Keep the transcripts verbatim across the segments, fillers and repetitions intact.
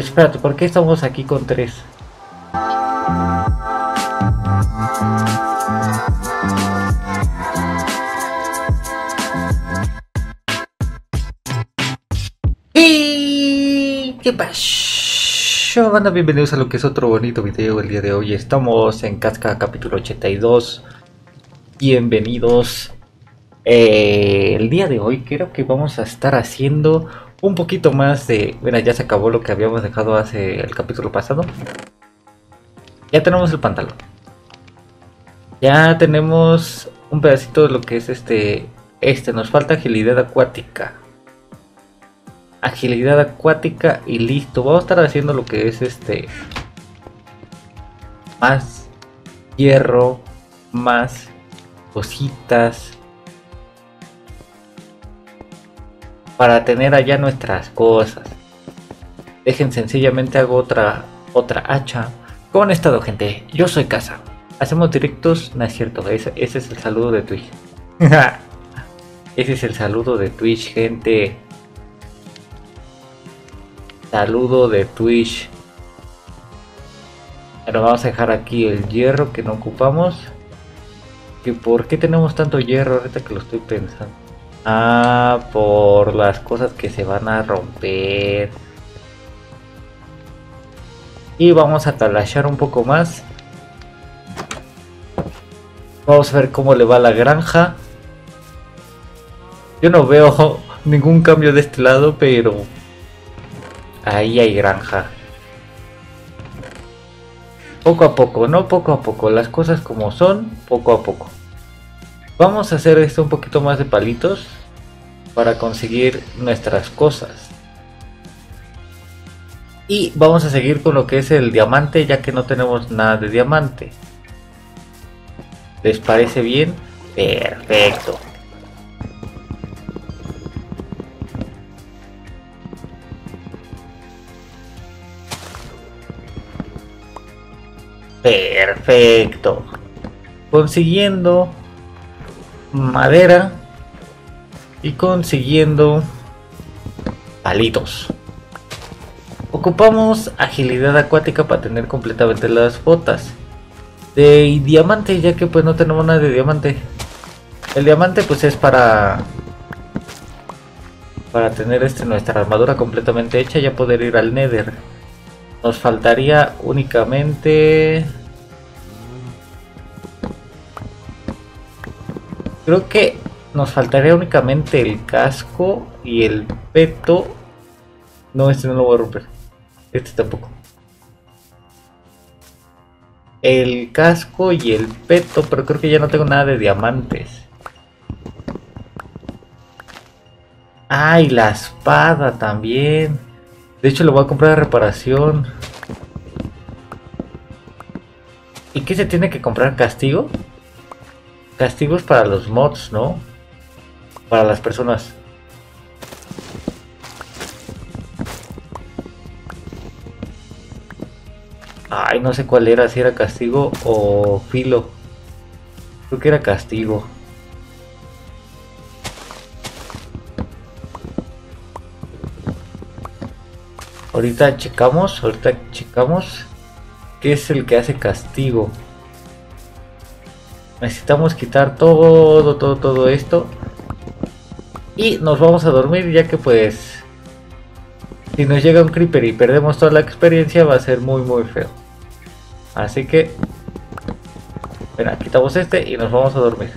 Espérate, ¿por qué estamos aquí con tres? ¡Hey! ¿Qué pasó, banda? Bienvenidos a lo que es otro bonito video el día de hoy. Estamos en Casca capítulo ochenta y dos. Bienvenidos. Eh, el día de hoy creo que vamos a estar haciendo un poquito más de... Bueno, ya se acabó lo que habíamos dejado hace el capítulo pasado. Ya tenemos el pantalón. Ya tenemos un pedacito de lo que es este... Este, nos falta agilidad acuática. Agilidad acuática y listo. Vamos a estar haciendo lo que es este... Más hierro, más cositas, para tener allá nuestras cosas. Dejen, sencillamente hago otra otra hacha. ¿Cómo han estado, gente? Yo soy Kaza. Hacemos directos, no es cierto, ese, ese es el saludo de Twitch. Ese es el saludo de Twitch, gente. Saludo de Twitch. Pero vamos a dejar aquí el hierro que no ocupamos. ¿Que por qué tenemos tanto hierro ahorita que lo estoy pensando? Ah, por las cosas que se van a romper. Y vamos a talachar un poco más. Vamos a ver cómo le va a la granja. Yo no veo ningún cambio de este lado, pero ahí hay granja. Poco a poco, no poco a poco, las cosas como son, poco a poco. Vamos a hacer esto un poquito más de palitos para conseguir nuestras cosas. Y vamos a seguir con lo que es el diamante, ya que no tenemos nada de diamante. ¿Les parece bien? Perfecto. Perfecto. Consiguiendo madera y consiguiendo palitos. Ocupamos agilidad acuática para tener completamente las botas de diamante, ya que pues no tenemos nada de diamante. El diamante pues es para para tener este nuestra armadura completamente hecha, ya poder ir al Nether. Nos faltaría únicamente... Creo que nos faltaría únicamente el casco y el peto. No, este no lo voy a romper. Este tampoco. El casco y el peto, pero creo que ya no tengo nada de diamantes. Ah, y la espada también. De hecho, lo voy a comprar a reparación. ¿Y qué se tiene que comprar? ¿Castigo? Castigos para los mods, ¿no? Para las personas. Ay, no sé cuál era, si era castigo o filo. Creo que era castigo. Ahorita checamos, ahorita checamos qué es el que hace castigo. Necesitamos quitar todo, todo, todo esto. Y nos vamos a dormir, ya que pues... Si nos llega un creeper y perdemos toda la experiencia, va a ser muy, muy feo. Así que... Bueno, quitamos este y nos vamos a dormir.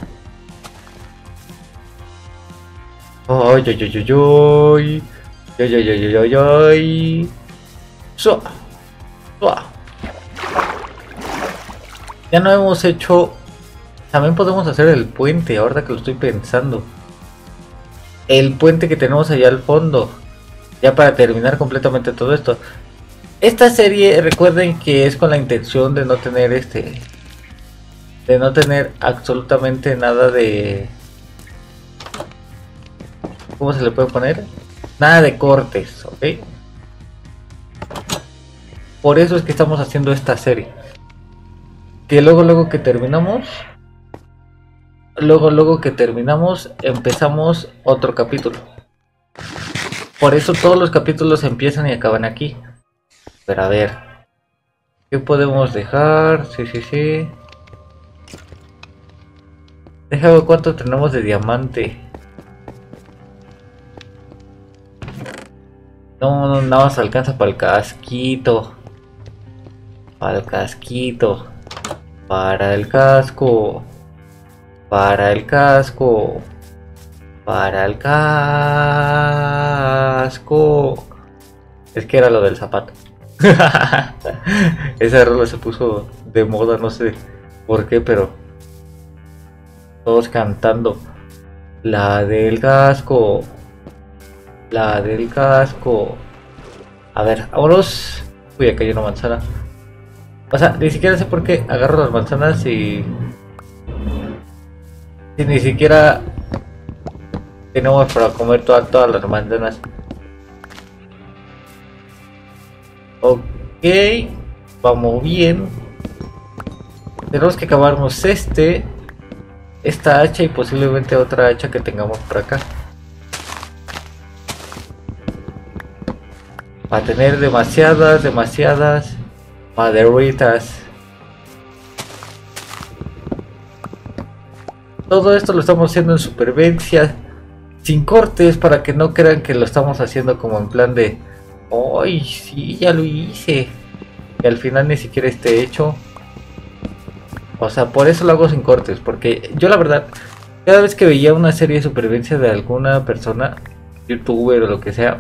¡Ay, ay, ay, ay! ¡Ay, ay, ay, ay, ay! ¡Sua! ¡Sua! Ya no hemos hecho... También podemos hacer el puente, ahora que lo estoy pensando. El puente que tenemos allá al fondo. Ya para terminar completamente todo esto. Esta serie, recuerden que es con la intención de no tener este... De no tener absolutamente nada de... ¿Cómo se le puede poner? Nada de cortes, ¿ok? Por eso es que estamos haciendo esta serie. Que luego, luego que terminamos... Luego, luego que terminamos, empezamos otro capítulo. Por eso todos los capítulos empiezan y acaban aquí. Pero a ver, ¿qué podemos dejar? Sí, sí, sí. Déjame ver cuánto tenemos de diamante. No, no, nada más alcanza para el casquito. Para el casquito. Para el casco. Para el casco. Para el casco. Es que era lo del zapato. Esa rola se puso de moda, no sé por qué, pero todos cantando la del casco, la del casco. A ver, vámonos. Uy, acá hay una manzana. O sea, ni siquiera sé por qué agarro las manzanas y, y ni siquiera tenemos para comer todas, todas las manzanas. Ok, vamos bien. Tenemos que acabarnos este, esta hacha y posiblemente otra hacha que tengamos por acá. Va a tener demasiadas, demasiadas maderitas. Todo esto lo estamos haciendo en supervivencia, sin cortes, para que no crean que lo estamos haciendo como en plan de... ¡Ay, sí, ya lo hice! Y al final ni siquiera esté hecho. O sea, por eso lo hago sin cortes. Porque yo la verdad, cada vez que veía una serie de supervivencia de alguna persona, youtuber o lo que sea,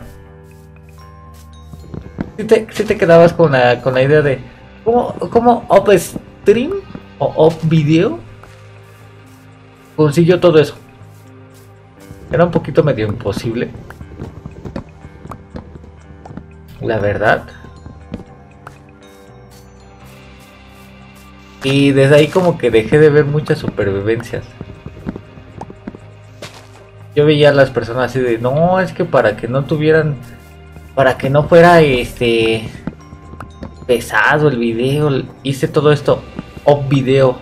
Si te, si te quedabas con la, con la idea de ¿Cómo, cómo upstream o upvideo consiguió todo eso? Era un poquito medio imposible, la verdad. Y desde ahí como que dejé de ver muchas supervivencias. Yo veía a las personas así de... No, es que para que no tuvieran... Para que no fuera este... pesado el video, hice todo esto off video,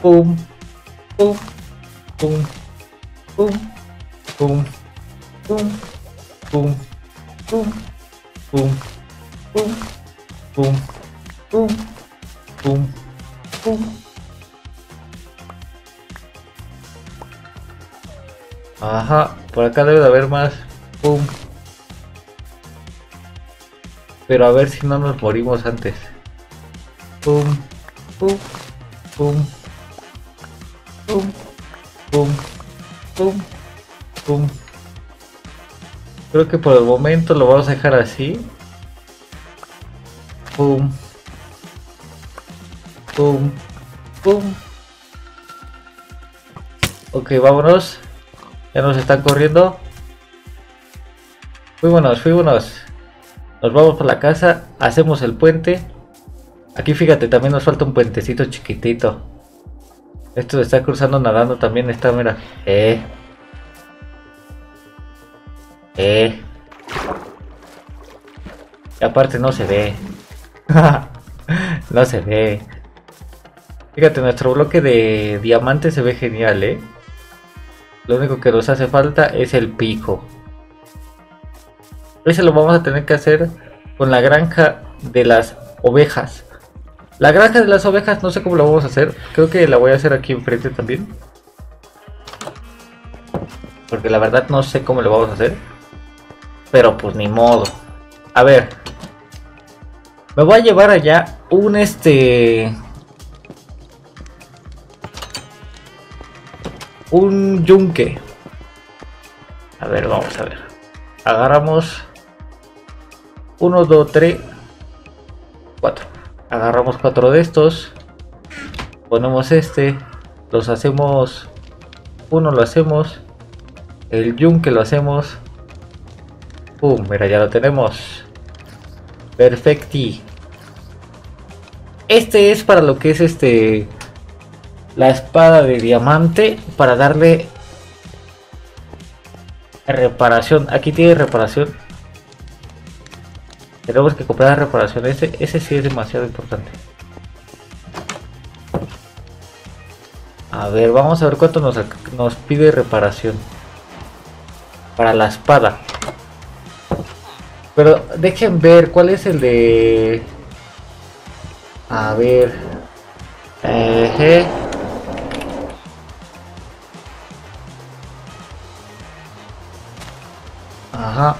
Pum, pum, pum, pum, pum, pum, pum, pum, pum, pum, pum, pum, pum, pum. Ajá, por acá debe de haber más. Pum. Pero a ver si no nos morimos antes. Pum, pum, pum, pum, pum, pum, pum. Creo que por el momento lo vamos a dejar así. Pum, pum, pum. Ok, vámonos. Ya nos están corriendo. Fuímonos, fuímonos. Nos vamos por la casa, hacemos el puente. Aquí fíjate, también nos falta un puentecito chiquitito. Esto se está cruzando nadando también está, mira. Eh. Eh. Y aparte no se ve. No se ve. Fíjate, nuestro bloque de diamante se ve genial, eh. Lo único que nos hace falta es el pico. Ese lo vamos a tener que hacer con la granja de las ovejas. La granja de las ovejas no sé cómo la vamos a hacer. Creo que la voy a hacer aquí enfrente también. Porque la verdad no sé cómo lo vamos a hacer. Pero pues ni modo. A ver. Me voy a llevar allá un este... un yunque. A ver, vamos a ver. Agarramos uno, dos, tres, cuatro. Agarramos cuatro de estos. Ponemos este. Los hacemos. Uno lo hacemos. El yunque lo hacemos. Pum, mira, ya lo tenemos. Perfecti. Este es para lo que es este... la espada de diamante, para darle reparación. Aquí tiene reparación. Tenemos que comprar la reparación. Ese, ese sí es demasiado importante. A ver, vamos a ver cuánto nos, nos pide reparación. Para la espada. Pero dejen ver cuál es el de... A ver... Eh... Ajá.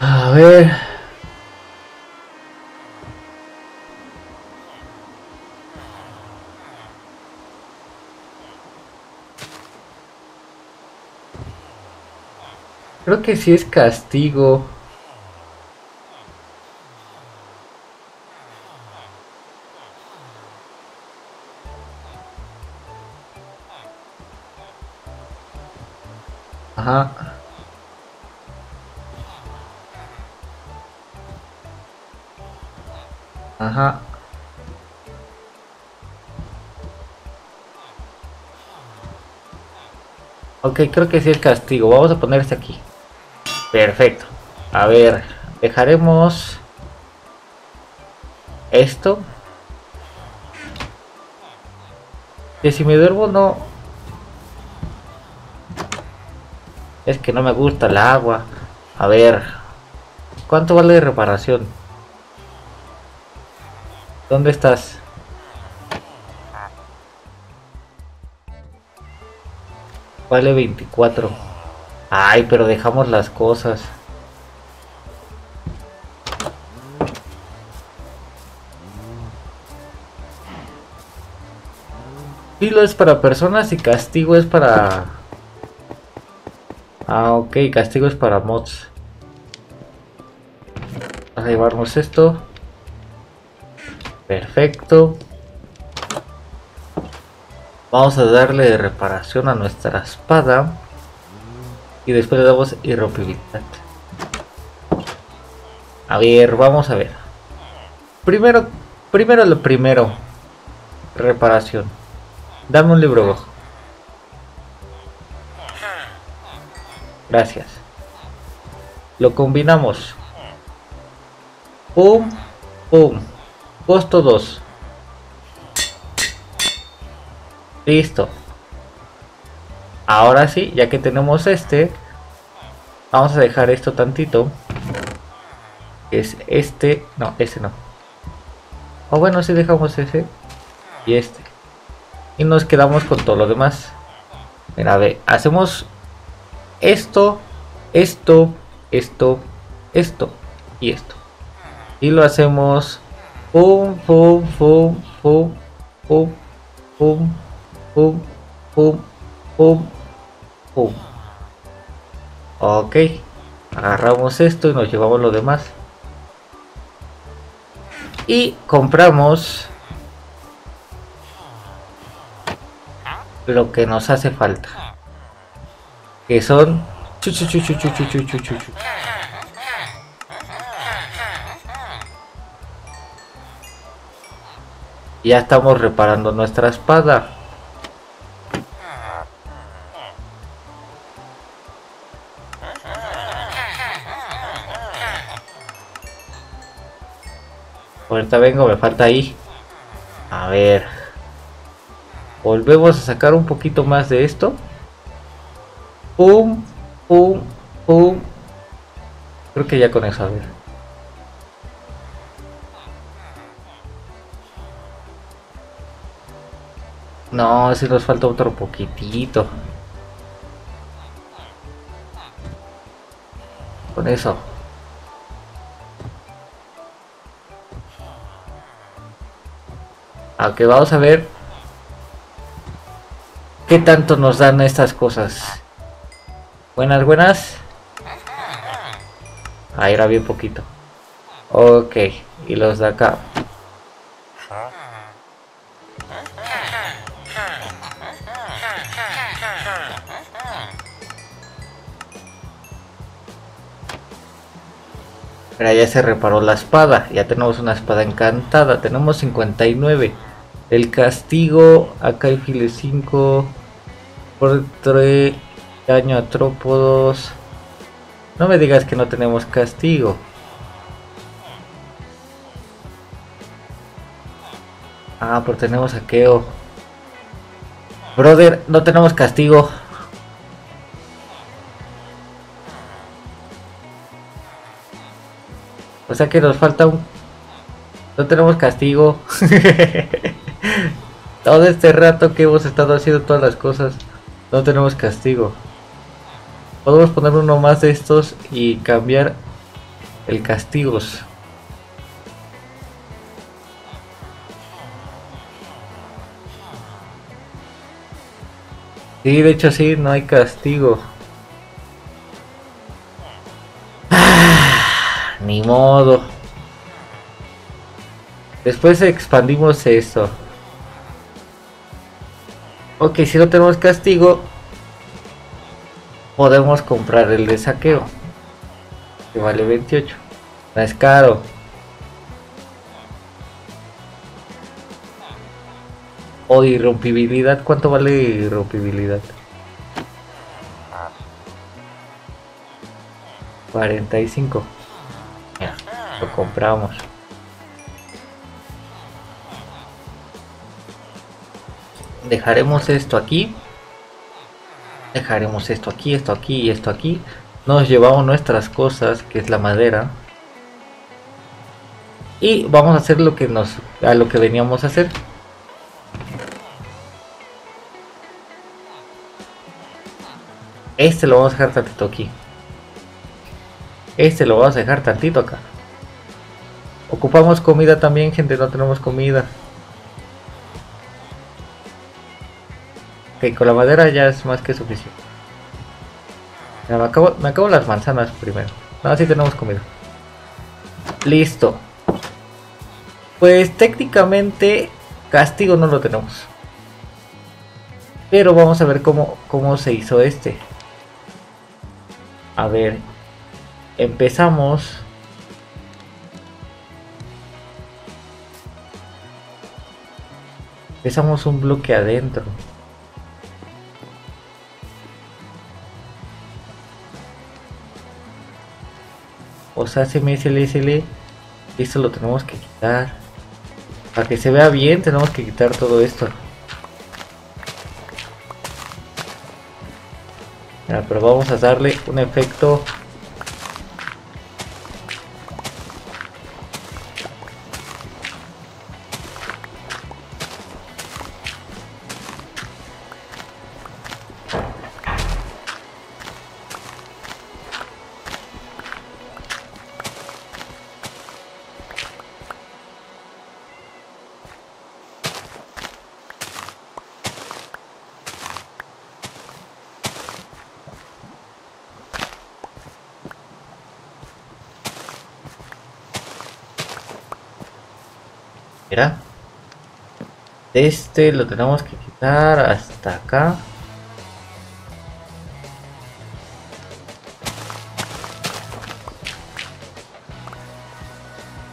A ver. Creo que sí es castigo. Ajá. Ajá. Ok, creo que sí es castigo. Vamos a poner este aquí. Perfecto. A ver, dejaremos esto. Que si me duermo no... Es que no me gusta el agua. A ver, ¿cuánto vale de reparación? ¿Dónde estás? Vale veinticuatro. Ay, pero dejamos las cosas. Filo es para personas y castigo es para... Ah, ok, castigos para mods. Vamos a llevarnos esto. Perfecto. Vamos a darle reparación a nuestra espada. Y después le damos irrompibilidad. A ver, vamos a ver. Primero, primero lo primero. Reparación. Dame un libro rojo. Gracias. Lo combinamos. Pum, pum. Costo dos. Listo. Ahora sí, ya que tenemos este, vamos a dejar esto tantito. Es este, no, ese no. O bueno, si dejamos ese y este. Y nos quedamos con todo lo demás. Mira, a ver, hacemos esto, esto, esto, esto y esto. Y lo hacemos pum, pum, pum, pum, pum, pum, pum, pum, pum, pum. Ok, agarramos esto y nos llevamos lo demás. Y compramos lo que nos hace falta, que son ya estamos reparando nuestra espada. Ahorita vengo, me falta ahí. A ver, volvemos a sacar un poquito más de esto. Pum, pum, pum. Creo que ya con eso, a ver. No, si nos falta otro poquitito. Con eso. Aunque vamos a ver qué tanto nos dan estas cosas. Buenas, buenas. Ahí era bien poquito. Ok, y los de acá. Mira, ya se reparó la espada. Ya tenemos una espada encantada. Tenemos cincuenta y nueve. El castigo, acá hay file cinco, por tres, daño a trópodos. No me digas que no tenemos castigo. Ah, pero tenemos saqueo. Brother, no tenemos castigo. O sea que nos falta un... No tenemos castigo. Todo este rato que hemos estado haciendo todas las cosas, no tenemos castigo. Podemos poner uno más de estos y cambiar el castigos. Sí, de hecho sí, no hay castigo. Ah, ni modo. Después expandimos esto. Ok, si no tenemos castigo, podemos comprar el de saqueo, que vale veintiocho. No es caro. O irrompibilidad, ¿cuánto vale irrompibilidad? cuarenta y cinco. Mira, lo compramos. Dejaremos esto aquí. Dejaremos esto aquí, esto aquí y esto aquí. Nos llevamos nuestras cosas, que es la madera. Y vamos a hacer lo que nos, a lo que veníamos a hacer. Este lo vamos a dejar tantito aquí. Este lo vamos a dejar tantito acá. Ocupamos comida también, gente, no tenemos comida. Ok, con la madera ya es más que suficiente. Me acabo, me acabo las manzanas primero. Ahora sí tenemos comida. Listo. Pues técnicamente castigo no lo tenemos. Pero vamos a ver cómo, cómo se hizo este. A ver. Empezamos. Empezamos un bloque adentro. O sea, S M S L S L. Esto lo tenemos que quitar. Para que se vea bien, tenemos que quitar todo esto. Mira, pero vamos a darle un efecto. Mira, este lo tenemos que quitar hasta acá.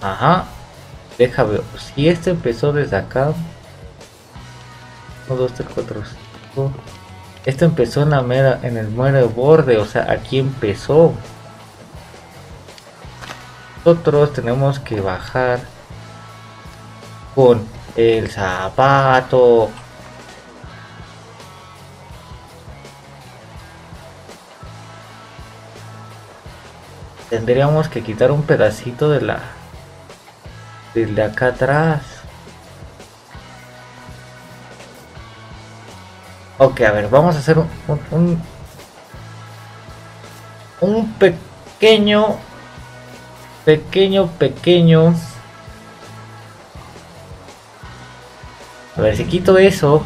Ajá, déjame ver. Si este empezó desde acá, uno, dos, tres, cuatro, cinco. Este empezó en la mera, en el mero borde, o sea, aquí empezó. Nosotros tenemos que bajar con el zapato. Tendríamos que quitar un pedacito de la de acá atrás. Ok, a ver, vamos a hacer un un, un pequeño pequeño pequeño. A ver, si quito eso,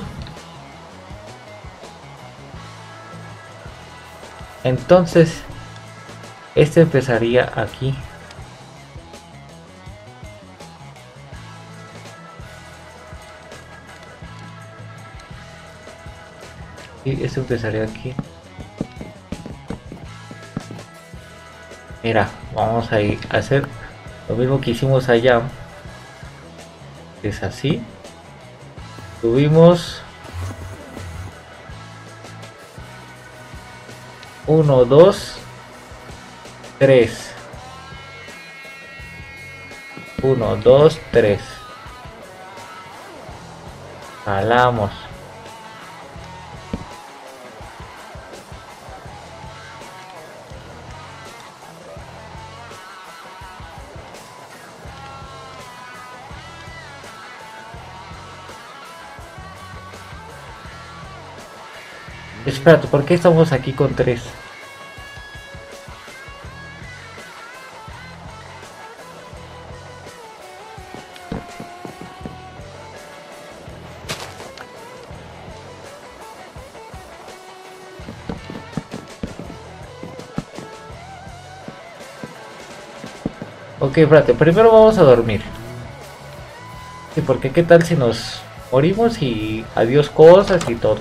entonces este empezaría aquí. Y este empezaría aquí. Mira, vamos a ir a hacer lo mismo que hicimos allá. Es así. Subimos uno, dos, tres, uno, dos, tres, jalamos, espérate, ¿por qué estamos aquí con tres? Ok, espérate, primero vamos a dormir. Sí, porque qué tal si nos morimos y adiós cosas y todo.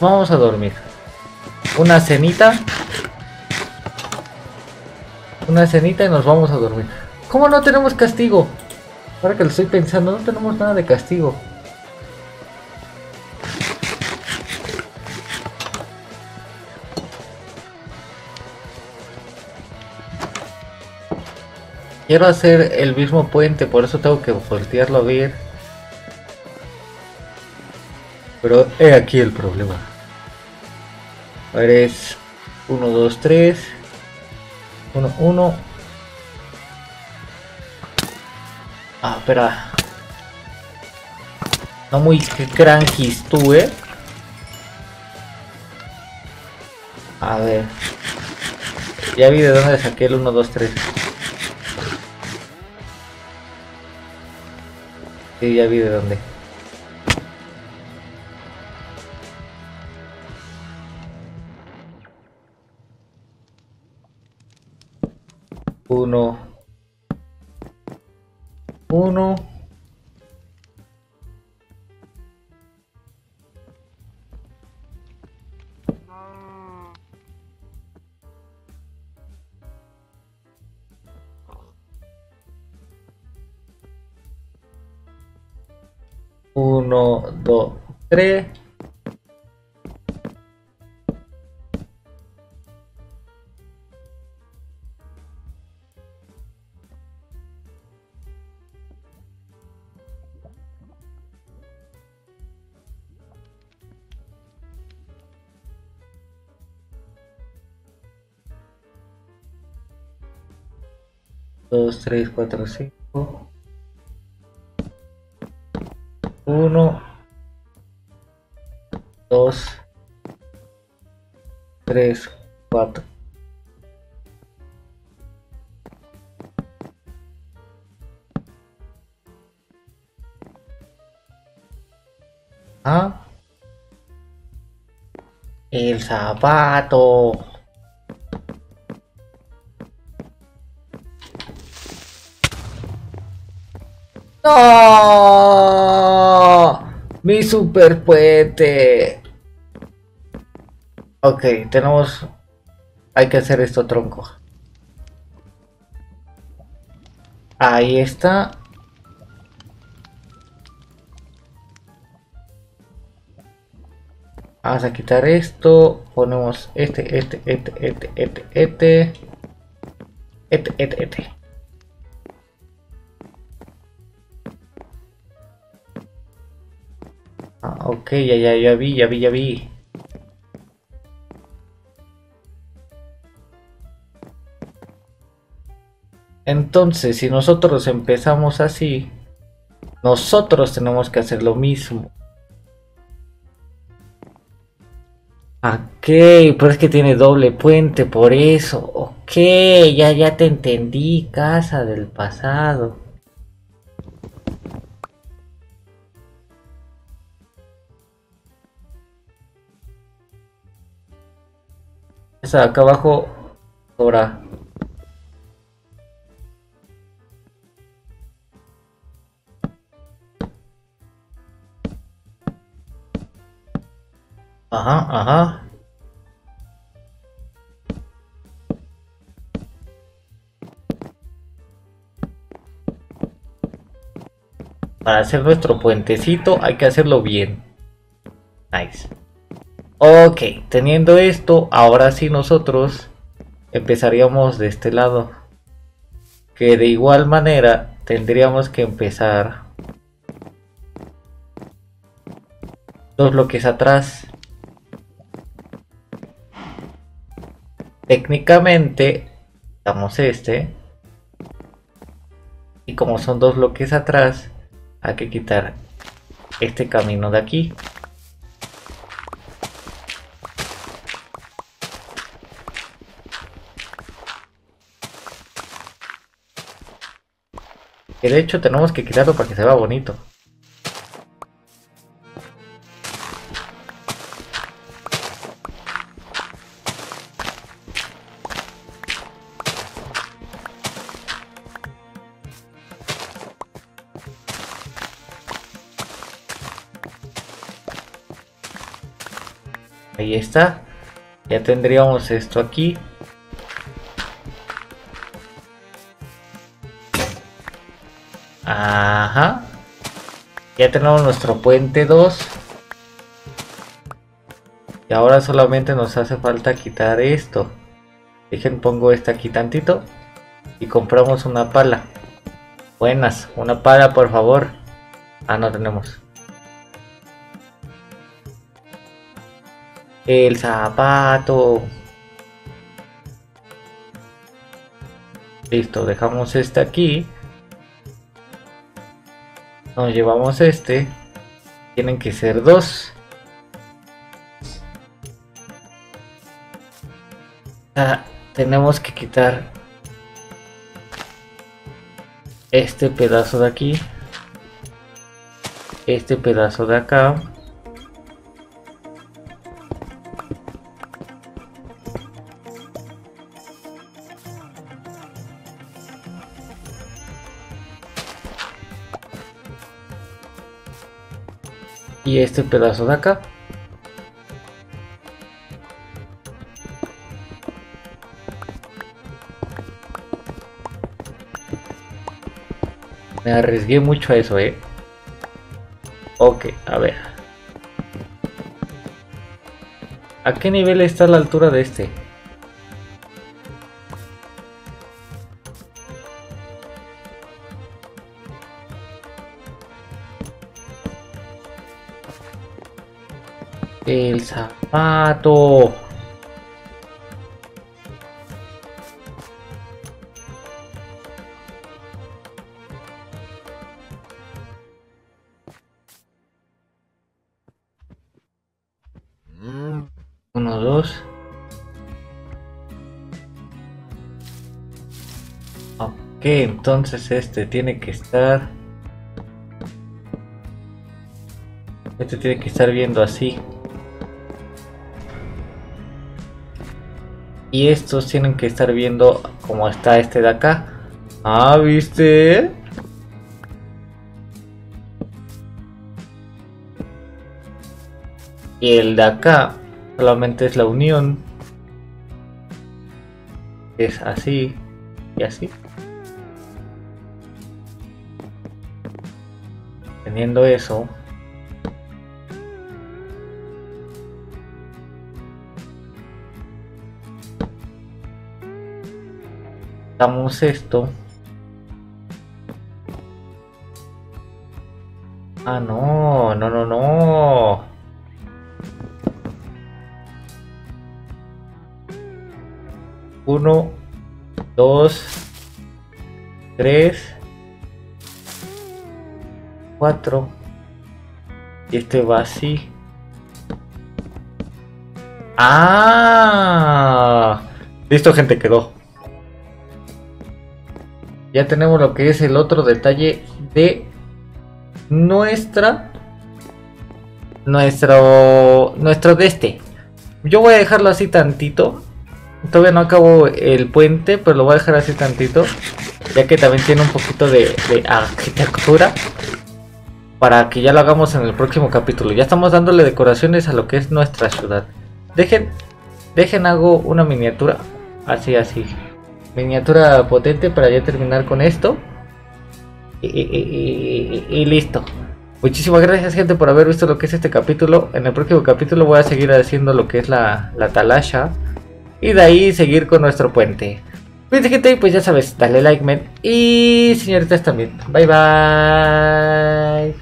Vamos a dormir. Una cenita. Una cenita y nos vamos a dormir. ¿Cómo no tenemos castigo? Ahora que lo estoy pensando, no tenemos nada de castigo. Quiero hacer el mismo puente, por eso tengo que voltearlo a ver. Pero he aquí el problema. A ver, es uno, dos, tres, uno, uno. Ah, espera. No muy cranquis tú, eh. A ver. Ya vi de dónde saqué el uno, dos, tres. Sí, ya vi de dónde. uno, uno, uno, dos, tres. dos, tres, cuatro, cinco. uno, dos, tres, cuatro. Ah, el zapato. ¡No! ¡Mi super puente! Ok, tenemos... Hay que hacer esto, tronco. Ahí está. Vamos a quitar esto. Ponemos este, este, este, este, este, este. Este, este, este. Ok, ya, ya, ya vi, ya vi, ya vi. Entonces, si nosotros empezamos así, nosotros tenemos que hacer lo mismo. Ok, pero es que tiene doble puente, por eso. Ok, ya, ya te entendí, Kaza del pasado. Acá abajo sobra. Ajá, ajá. Para hacer nuestro puentecito hay que hacerlo bien. Nice. Ok, teniendo esto, ahora sí nosotros empezaríamos de este lado. Que de igual manera tendríamos que empezar dos bloques atrás. Técnicamente, damos este. Y como son dos bloques atrás, hay que quitar este camino de aquí. Que de hecho tenemos que quitarlo para que se vea bonito. Ahí está. Ya tendríamos esto aquí. Ajá. Ya tenemos nuestro puente dos. Y ahora solamente nos hace falta quitar esto. Dejen, pongo este aquí tantito. Y compramos una pala. Buenas, una pala por favor. Ah, no tenemos. El zapato. Listo, dejamos este aquí. Nos llevamos este. Tienen que ser dos. Ah, tenemos que quitar este pedazo de aquí, este pedazo de acá. y este pedazo de acá. Me arriesgué mucho a eso, eh. Ok, a ver. ¿A qué nivel está la altura de este? El zapato. Uno, dos. Ok, entonces este tiene que estar. Este tiene que estar viendo así. Y estos tienen que estar viendo cómo está este de acá. Ah, ¿viste? Y el de acá solamente es la unión. Es así y así. Teniendo eso. Damos esto. Ah, no, no, no, no. Uno, dos, tres, cuatro. Y este va así. Ah, listo, gente, quedó. Ya tenemos lo que es el otro detalle de nuestra, nuestro, nuestro de este. Yo voy a dejarlo así tantito. Todavía no acabo el puente, pero lo voy a dejar así tantito. Ya que también tiene un poquito de, de arquitectura. Para que ya lo hagamos en el próximo capítulo. Ya estamos dándole decoraciones a lo que es nuestra ciudad. Dejen, dejen hago una miniatura así, así. Miniatura potente para ya terminar con esto y, y, y, y listo. Muchísimas gracias, gente, por haber visto lo que es este capítulo. En el próximo capítulo voy a seguir haciendo lo que es la, la talacha. Y de ahí seguir con nuestro puente. Cuídense, gente, y pues ya sabes, dale like, men. Y señoritas también. Bye bye.